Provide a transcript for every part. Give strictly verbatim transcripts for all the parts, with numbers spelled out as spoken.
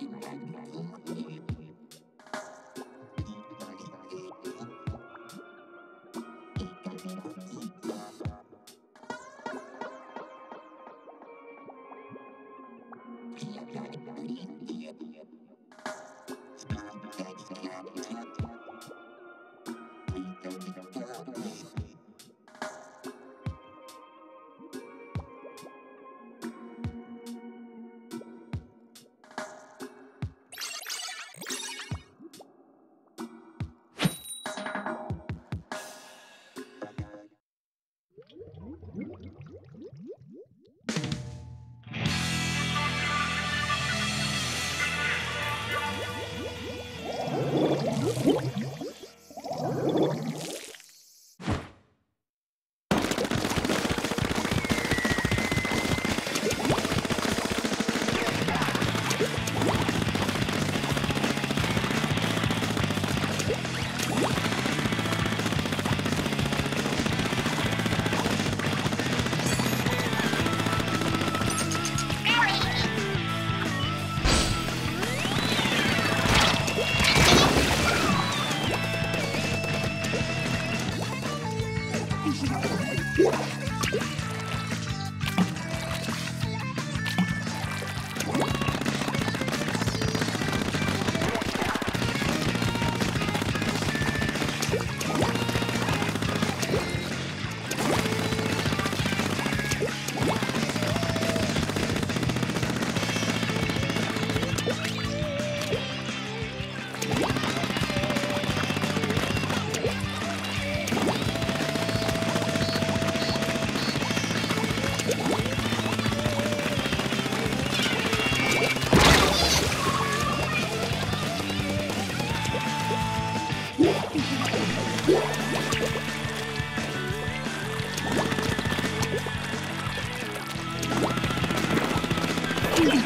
I What?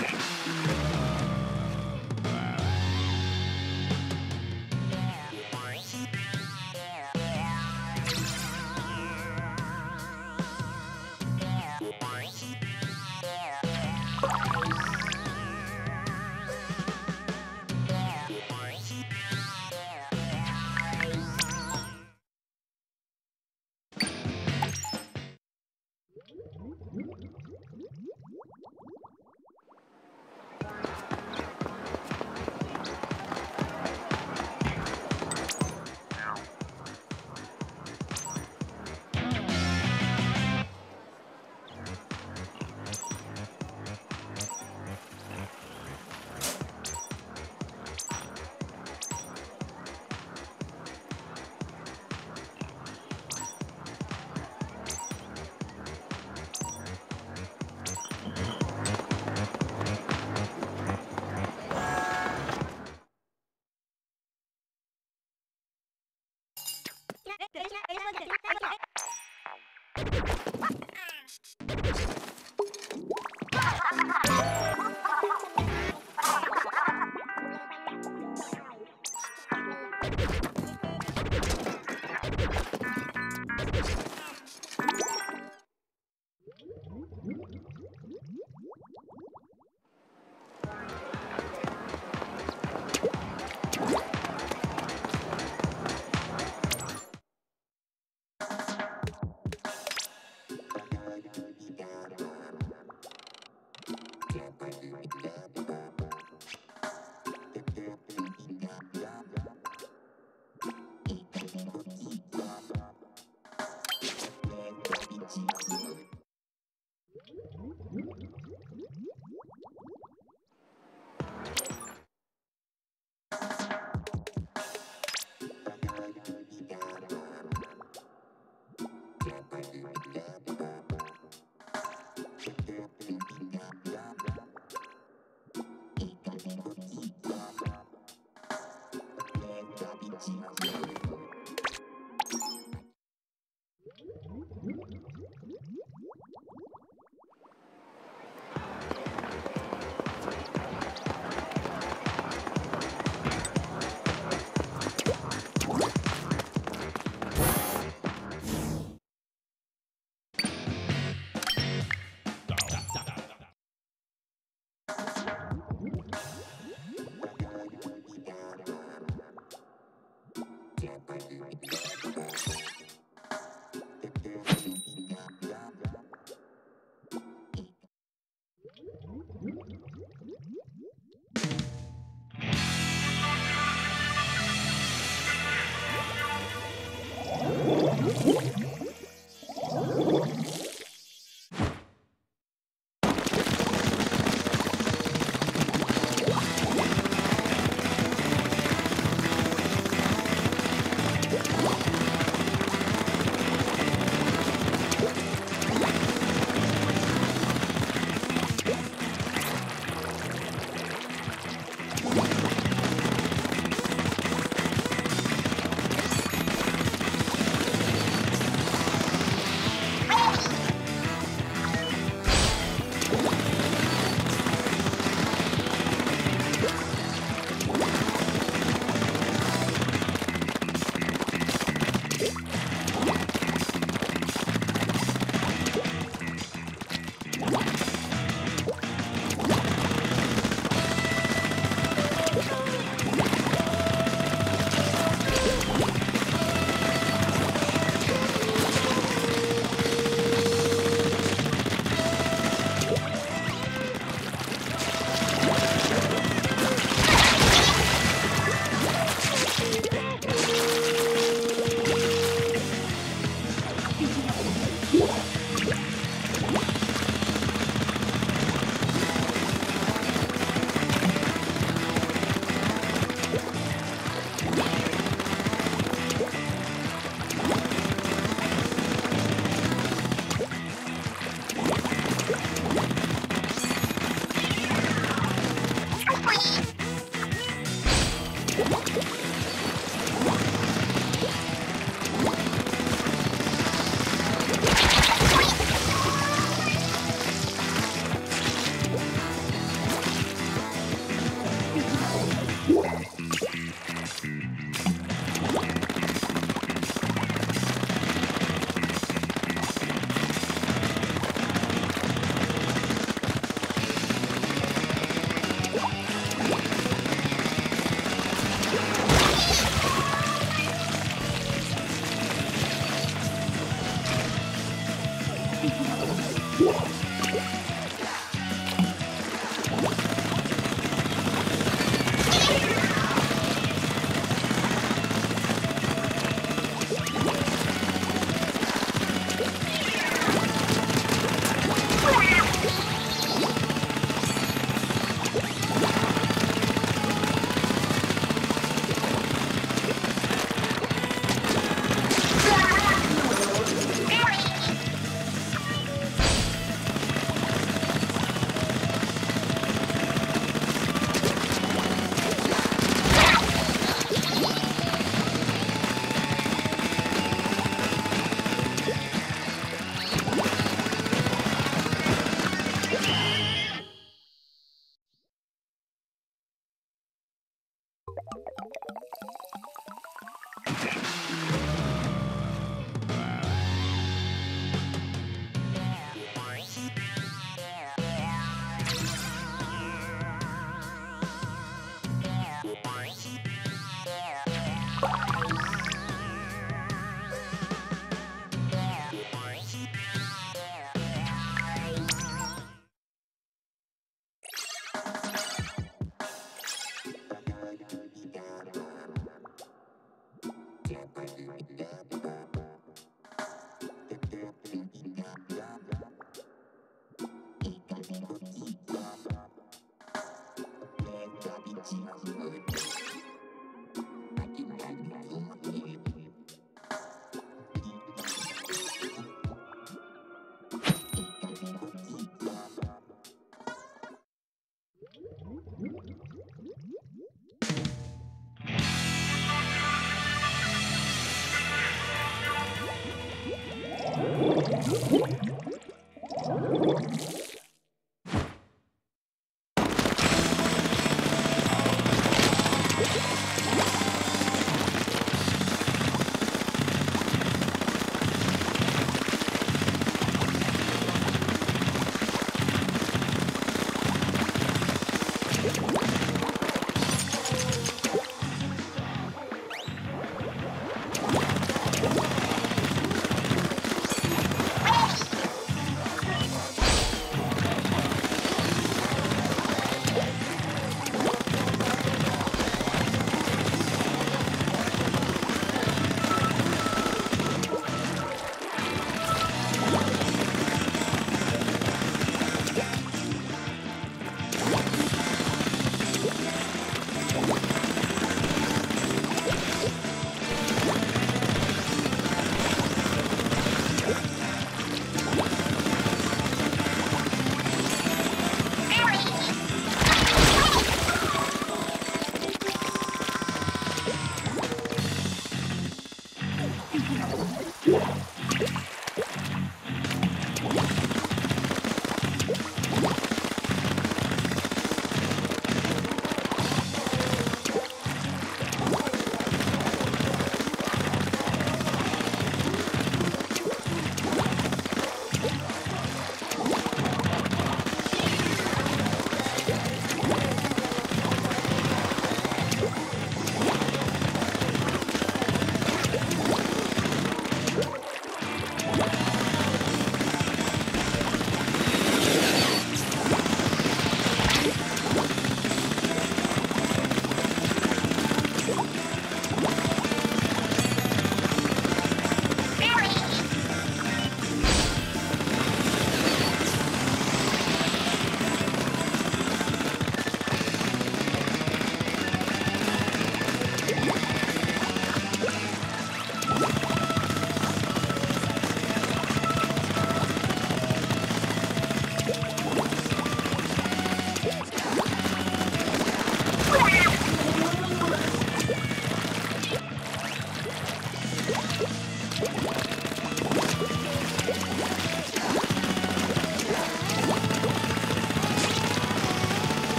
gente. Blah, blah, blah.